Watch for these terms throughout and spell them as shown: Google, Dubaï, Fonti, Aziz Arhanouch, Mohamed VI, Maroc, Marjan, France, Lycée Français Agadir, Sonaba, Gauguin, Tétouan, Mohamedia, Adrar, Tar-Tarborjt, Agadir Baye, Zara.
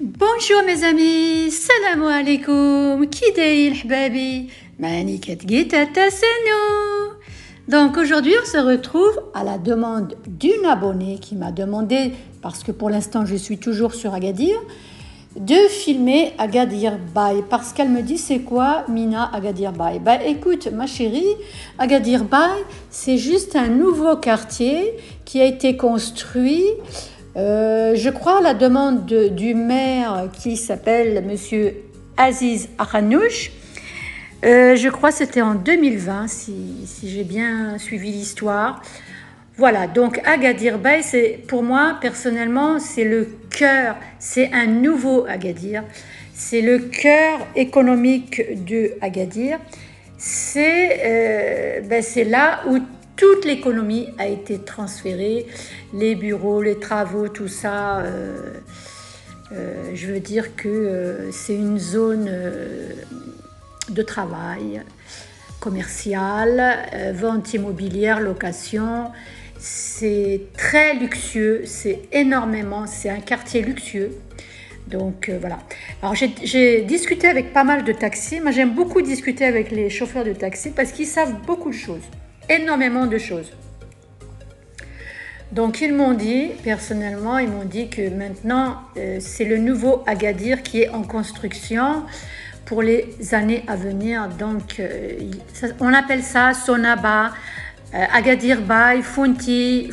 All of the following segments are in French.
Bonjour mes amis, salam alaikum, qui day l'hbabi, mani ketgita tassano. Donc aujourd'hui on se retrouve à la demande d'une abonnée qui m'a demandé, parce que pour l'instant je suis toujours sur Agadir, de filmer Agadir Baye, parce qu'elle me dit c'est quoi Mina Agadir Baye. Bah écoute ma chérie, Agadir Baye c'est juste un nouveau quartier qui a été construit, je crois à la demande du maire qui s'appelle monsieur Aziz Arhanouch, je crois c'était en 2020 si j'ai bien suivi l'histoire. Voilà, donc Agadir Baye, pour moi, personnellement, c'est le cœur, c'est un nouveau Agadir, c'est le cœur économique de Agadir, c'est là où toute l'économie a été transférée, les bureaux, les travaux, tout ça, je veux dire que c'est une zone de travail commerciale, vente immobilière, location. C'est très luxueux, c'est énormément, c'est un quartier luxueux. Donc voilà. Alors j'ai discuté avec pas mal de taxis. Moi j'aime beaucoup discuter avec les chauffeurs de taxi parce qu'ils savent beaucoup de choses, énormément de choses. Donc ils m'ont dit, personnellement, ils m'ont dit que maintenant c'est le nouveau Agadir qui est en construction pour les années à venir. Donc on appelle ça Sonaba, Agadir Baye, Fonti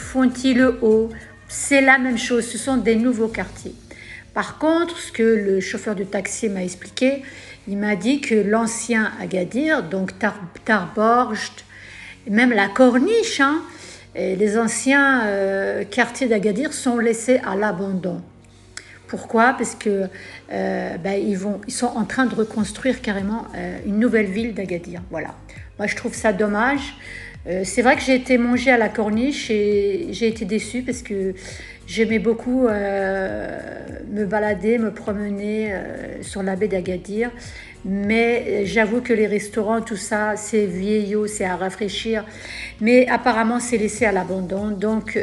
le Haut, c'est la même chose, ce sont des nouveaux quartiers. Par contre, ce que le chauffeur de taxi m'a expliqué, il m'a dit que l'ancien Agadir, donc Tar-Tarborjt, même la corniche, hein, et les anciens quartiers d'Agadir sont laissés à l'abandon. Pourquoi? Parce que ils sont en train de reconstruire carrément une nouvelle ville d'Agadir. Voilà. Moi, je trouve ça dommage. C'est vrai que j'ai été manger à la corniche et j'ai été déçue parce que j'aimais beaucoup me balader, me promener sur la baie d'Agadir. Mais j'avoue que les restaurants, tout ça, c'est vieillot, c'est à rafraîchir. Mais apparemment, c'est laissé à l'abandon. Donc,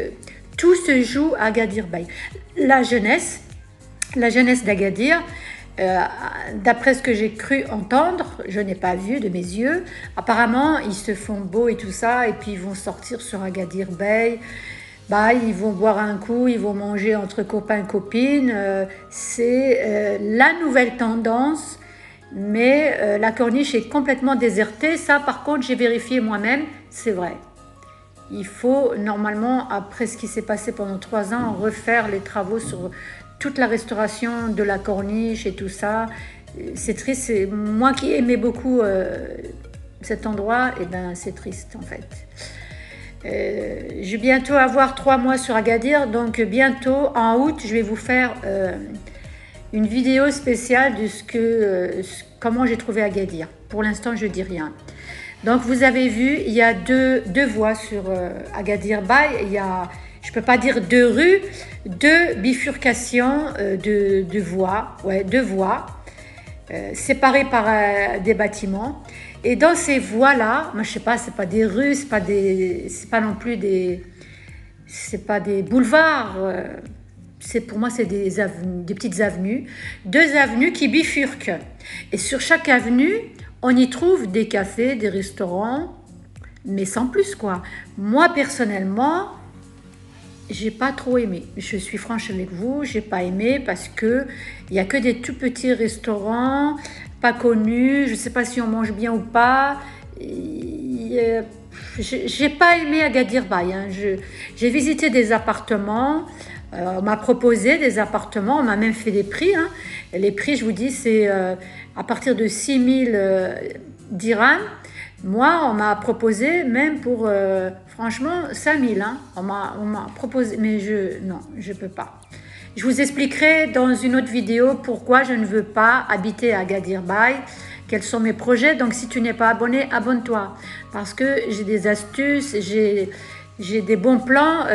tout se joue à Agadir Baye. La jeunesse d'Agadir, d'après ce que j'ai cru entendre, je n'ai pas vu de mes yeux, apparemment ils se font beaux et tout ça, et puis ils vont sortir sur Agadir Baye, ils vont boire un coup, ils vont manger entre copains et copines, c'est la nouvelle tendance, mais la corniche est complètement désertée, ça par contre j'ai vérifié moi-même, c'est vrai. Il faut normalement, après ce qui s'est passé pendant 3 ans, refaire les travaux sur toute la restauration de la corniche et tout ça. C'est triste, moi qui aimais beaucoup cet endroit, et c'est triste en fait. Je vais bientôt avoir 3 mois sur Agadir, donc bientôt en août je vais vous faire une vidéo spéciale de comment j'ai trouvé Agadir. Pour l'instant je dis rien. Donc vous avez vu, il y a deux voies sur Agadir Baye, il y a, je ne peux pas dire 2 rues, 2 bifurcations de voies, ouais, 2 voies séparées par des bâtiments. Et dans ces voies-là, moi je ne sais pas, ce n'est pas des rues, ce n'est pas, non plus des, boulevards, pour moi c'est des petites avenues, 2 avenues qui bifurquent. Et sur chaque avenue, on y trouve des cafés, des restaurants, mais sans plus quoi. Moi personnellement, j'ai pas trop aimé, je suis franche avec vous, j'ai pas aimé parce que il n'y a que des tout petits restaurants, pas connus, je sais pas si on mange bien ou pas. J'ai pas aimé Agadir Baye, hein. J'ai visité des appartements, on m'a proposé des appartements, on m'a même fait des prix, hein. Les prix je vous dis c'est à partir de 6000 dirhams. Moi, on m'a proposé même pour, franchement, 5000. Hein, on m'a proposé, mais je peux pas. Je vous expliquerai dans une autre vidéo pourquoi je ne veux pas habiter à Agadir Baye, quels sont mes projets. Donc, si tu n'es pas abonné, abonne-toi. Parce que j'ai des astuces, j'ai des bons plans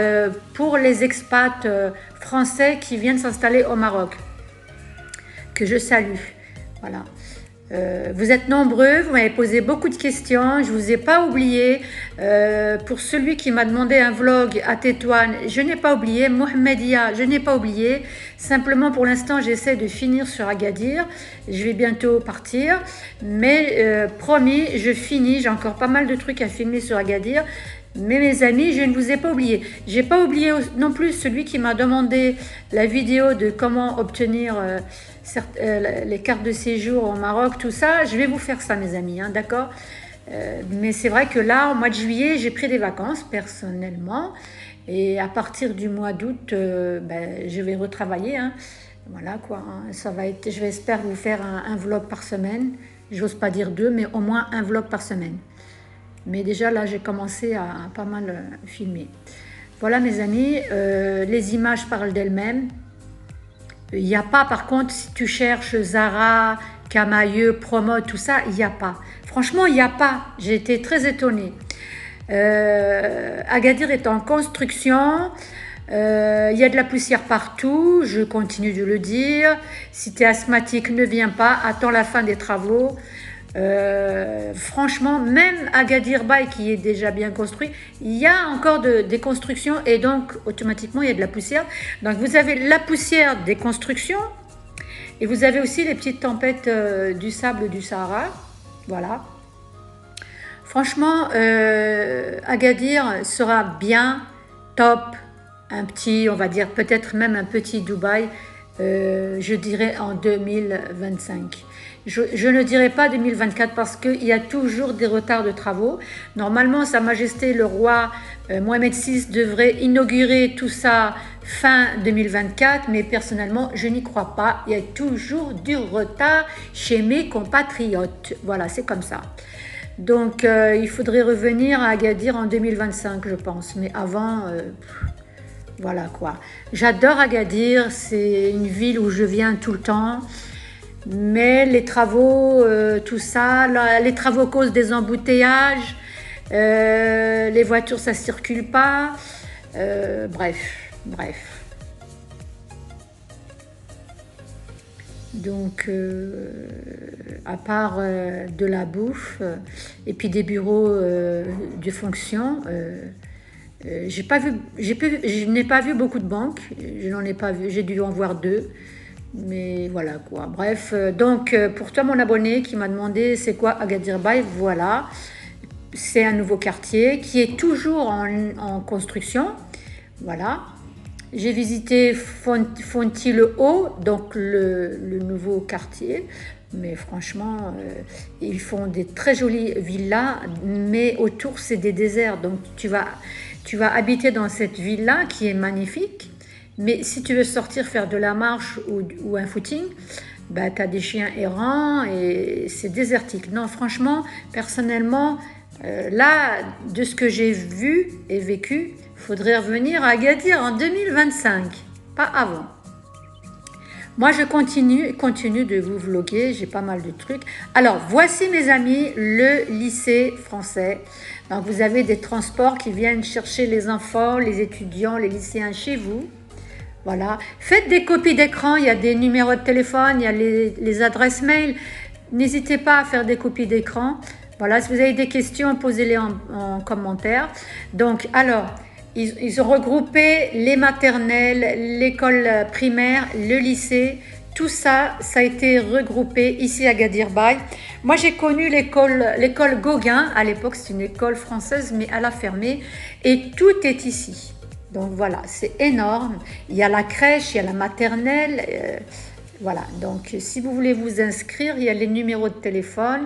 pour les expats français qui viennent s'installer au Maroc, que je salue. Voilà. Vous êtes nombreux, vous m'avez posé beaucoup de questions, je ne vous ai pas oublié. Pour celui qui m'a demandé un vlog à Tétouan, je n'ai pas oublié. Mohamedia, je n'ai pas oublié. Simplement, pour l'instant, j'essaie de finir sur Agadir. Je vais bientôt partir. Mais promis, je finis. J'ai encore pas mal de trucs à filmer sur Agadir. Mais mes amis, je ne vous ai pas oublié. Je n'ai pas oublié non plus celui qui m'a demandé la vidéo de comment obtenir les cartes de séjour au Maroc, tout ça. Je vais vous faire ça, mes amis, hein, d'accord? Mais c'est vrai que là, au mois de juillet, j'ai pris des vacances personnellement. Et à partir du mois d'août, je vais retravailler. Hein. Voilà quoi. Hein. Ça va être, je vais espérer vous faire un vlog par semaine. J'ose pas dire deux, mais au moins un vlog par semaine. Mais déjà, là, j'ai commencé à pas mal filmer. Voilà, mes amis, les images parlent d'elles-mêmes. Il n'y a pas, par contre, si tu cherches Zara, Camailleux, Promote, tout ça, il n'y a pas. Franchement, il n'y a pas. J'ai été très étonnée. Agadir est en construction. Il y a de la poussière partout. Je continue de le dire. Si tu es asthmatique, ne viens pas. Attends la fin des travaux. Franchement, même Agadir Baye qui est déjà bien construit, il y a encore des constructions et donc automatiquement il y a de la poussière. Donc vous avez la poussière des constructions et vous avez aussi les petites tempêtes du sable du Sahara. Voilà. Franchement, Agadir sera bien top, un petit, on va dire peut-être même un petit Dubaï. Je dirais en 2025. Je ne dirais pas 2024 parce qu'il y a toujours des retards de travaux. Normalement, Sa Majesté le roi Mohamed VI devrait inaugurer tout ça fin 2024, mais personnellement, je n'y crois pas. Il y a toujours du retard chez mes compatriotes. Voilà, c'est comme ça. Donc, il faudrait revenir à Agadir en 2025, je pense. Mais avant... Voilà quoi. J'adore Agadir, c'est une ville où je viens tout le temps. Mais les travaux, tout ça, les travaux causent des embouteillages, les voitures ça circule pas. Bref. Donc, à part de la bouffe et puis des bureaux de fonction, je n'ai pas vu beaucoup de banques, je n'en ai pas vu, j'ai dû en voir deux, mais voilà quoi. Bref, donc pour toi mon abonné qui m'a demandé c'est quoi Agadir Baye, voilà, c'est un nouveau quartier qui est toujours en construction, voilà. J'ai visité Fonti le Haut, donc le nouveau quartier. Mais franchement, ils font des très jolies villas, mais autour, c'est des déserts. Donc, tu vas habiter dans cette villa qui est magnifique. Mais si tu veux sortir, faire de la marche ou un footing, bah, tu as des chiens errants et c'est désertique. Non, franchement, personnellement, là, de ce que j'ai vu et vécu, il faudrait revenir à Agadir en 2025, pas avant. Moi, je continue de vous vloguer, j'ai pas mal de trucs. Alors, voici mes amis, le lycée français. Donc, vous avez des transports qui viennent chercher les enfants, les étudiants, les lycéens chez vous. Voilà. Faites des copies d'écran, il y a des numéros de téléphone, il y a les adresses mail. N'hésitez pas à faire des copies d'écran. Voilà, si vous avez des questions, posez-les en commentaire. Donc, alors... Ils ont regroupé les maternelles, l'école primaire, le lycée. Tout ça, ça a été regroupé ici à Agadir Baye. Moi, j'ai connu l'école Gauguin. À l'époque, c'est une école française, mais elle a fermé. Et tout est ici. Donc voilà, c'est énorme. Il y a la crèche, il y a la maternelle. Voilà, donc si vous voulez vous inscrire, il y a les numéros de téléphone.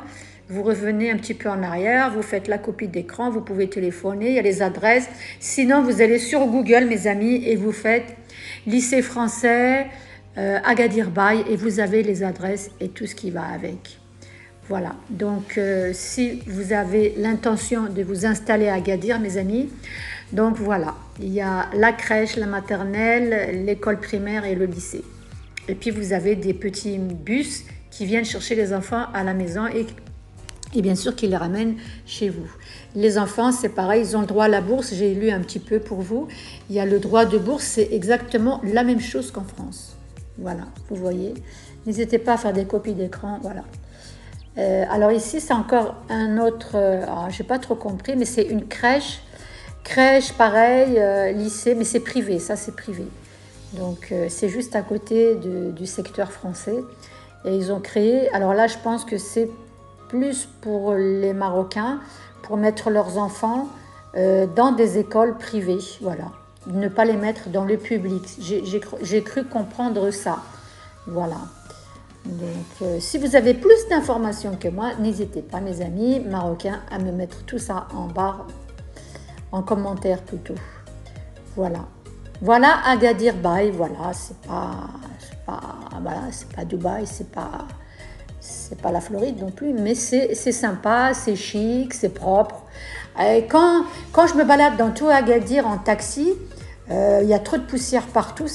Vous revenez un petit peu en arrière, vous faites la copie d'écran, vous pouvez téléphoner, il y a les adresses. Sinon, vous allez sur Google, mes amis, et vous faites lycée français, Agadir Baye, et vous avez les adresses et tout ce qui va avec. Voilà, donc si vous avez l'intention de vous installer à Agadir, mes amis, donc voilà, il y a la crèche, la maternelle, l'école primaire et le lycée. Et puis, vous avez des petits bus qui viennent chercher les enfants à la maison et bien sûr qu'ils les ramènent chez vous. Les enfants, c'est pareil, ils ont le droit à la bourse. J'ai lu un petit peu pour vous. Il y a le droit de bourse, c'est exactement la même chose qu'en France. Voilà, vous voyez. N'hésitez pas à faire des copies d'écran, voilà. Alors ici, c'est encore un autre, j'ai pas trop compris, mais c'est une crèche. Crèche, pareil, lycée, mais c'est privé, ça c'est privé. Donc c'est juste à côté du secteur français. Et ils ont créé, alors là je pense que c'est plus pour les Marocains, pour mettre leurs enfants dans des écoles privées, voilà. Ne pas les mettre dans le public, j'ai cru comprendre ça, voilà. Donc, si vous avez plus d'informations que moi, n'hésitez pas, mes amis marocains, à me mettre tout ça en barre, en commentaire plutôt. Voilà. Voilà Agadir Baye, voilà, c'est pas Dubaï, c'est pas la Floride non plus, mais c'est sympa, c'est chic, c'est propre. Et quand je me balade dans tout Agadir en taxi, il y a trop de poussière partout,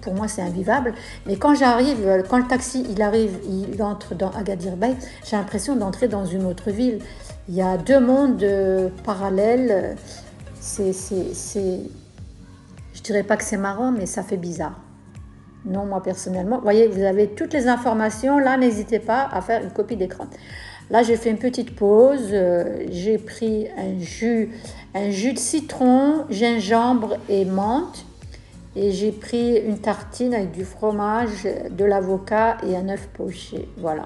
pour moi c'est invivable. Mais quand le taxi il entre dans Agadir Baye, j'ai l'impression d'entrer dans une autre ville. Il y a deux mondes parallèles. Je dirais pas que c'est marrant, mais ça fait bizarre. Non, moi personnellement, vous voyez, vous avez toutes les informations. Là, n'hésitez pas à faire une copie d'écran. Là, j'ai fait une petite pause, j'ai pris un jus de citron, gingembre et menthe. Et j'ai pris une tartine avec du fromage, de l'avocat et un œuf poché. Voilà.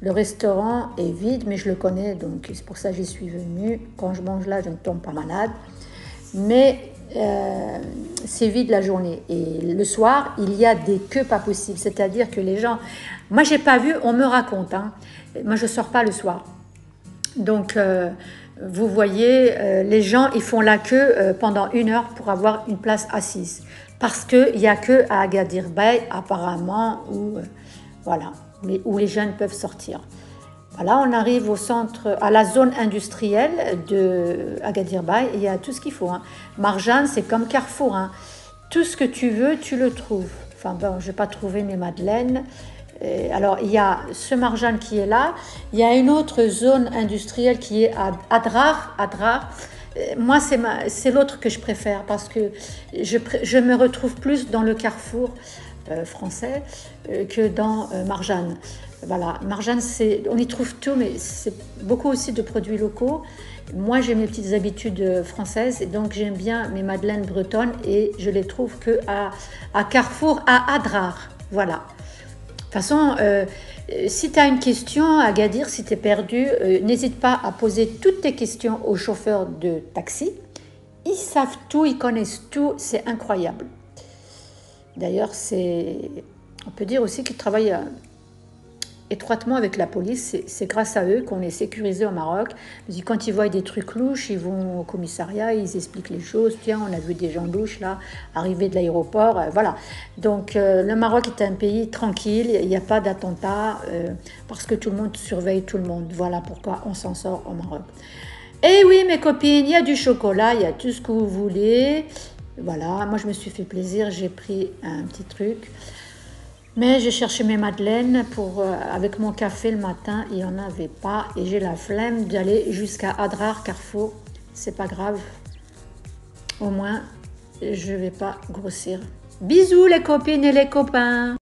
Le restaurant est vide, mais je le connais, donc c'est pour ça que j'y suis venue. Quand je mange là, je ne tombe pas malade. Mais c'est vide la journée, et le soir il y a des queues pas possibles, c'est-à-dire que les gens, moi j'ai pas vu, on me raconte, hein. Moi je sors pas le soir, donc vous voyez, les gens ils font la queue pendant une heure pour avoir une place assise, parce qu'il y a que à Agadir Baye apparemment où voilà, où les jeunes peuvent sortir. Voilà, on arrive au centre, à la zone industrielle de Agadir Baye, et il y a tout ce qu'il faut, hein. Marjan, c'est comme Carrefour, hein. Tout ce que tu veux, tu le trouves. Enfin bon, je n'ai pas trouvé mes madeleines. Alors, il y a ce Marjan qui est là. Il y a une autre zone industrielle qui est à Adrar. Moi, c'est l'autre que je préfère, parce que je me retrouve plus dans le Carrefour français que dans Marjan. Voilà, Marjan, on y trouve tout, mais c'est beaucoup aussi de produits locaux. Moi, j'ai mes petites habitudes françaises, donc j'aime bien mes madeleines bretonnes, et je les trouve que à Carrefour, à Adrar. Voilà. De toute façon, si tu as une question à Agadir, si tu es perdu, n'hésite pas à poser toutes tes questions aux chauffeurs de taxi. Ils savent tout, ils connaissent tout, c'est incroyable. D'ailleurs, on peut dire aussi qu'ils travaillent étroitement avec la police. C'est grâce à eux qu'on est sécurisé au Maroc. Quand ils voient des trucs louches, ils vont au commissariat, ils expliquent les choses. Tiens, on a vu des gens louches là, arriver de l'aéroport, voilà. Donc le Maroc est un pays tranquille, il n'y a pas d'attentat, parce que tout le monde surveille tout le monde. Voilà pourquoi on s'en sort au Maroc. Et oui, mes copines, il y a du chocolat, il y a tout ce que vous voulez. Voilà, moi je me suis fait plaisir, j'ai pris un petit truc. Mais j'ai cherché mes madeleines avec mon café le matin, il n'y en avait pas, et j'ai la flemme d'aller jusqu'à Adrar, Carrefour. C'est pas grave, au moins je vais pas grossir. Bisous les copines et les copains.